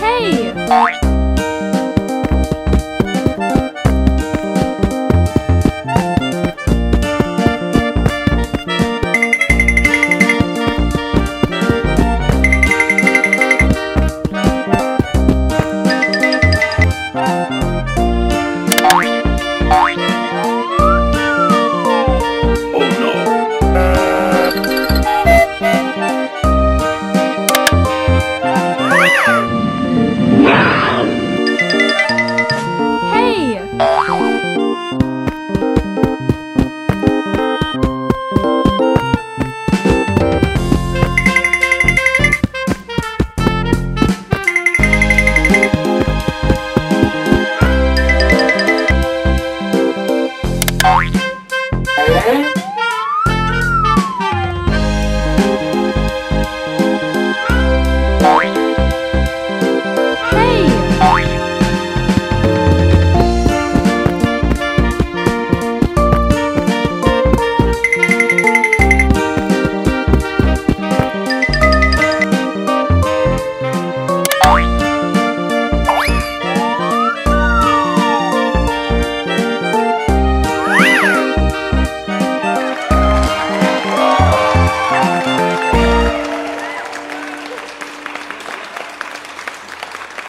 Hey!